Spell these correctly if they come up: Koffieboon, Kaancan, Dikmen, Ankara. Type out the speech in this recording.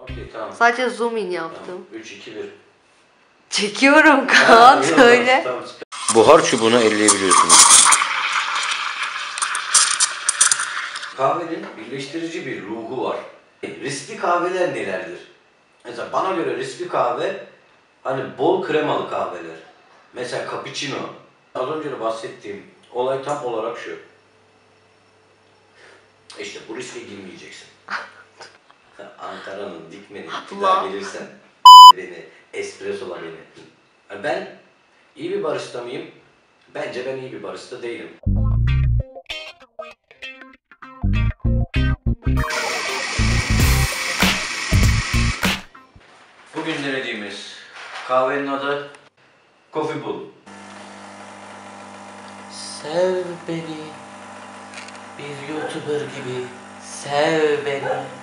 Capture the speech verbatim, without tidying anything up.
Okay, tamam. Sadece zoom in yaptım. Tamam. üç, iki, bir. Çekiyorum Kaan öyle. Tamam. Buhar çubuğunu elleyebiliyorsunuz. Kahvenin birleştirici bir ruhu var. Riskli kahveler nelerdir? Mesela bana göre riskli kahve hani bol kremalı kahveler. Mesela cappuccino. Az önce de bahsettiğim olay tam olarak şu. İşte bu riske girmeyeceksin. Ankara'nın Dikmen'i bir daha gelirsen beni, espressola beni. Yani ben iyi bir barista mıyım? Bence ben iyi bir barista değilim. Bugün denediğimiz kahvenin adı Koffieboon. Sev beni, bir YouTuber gibi sev beni.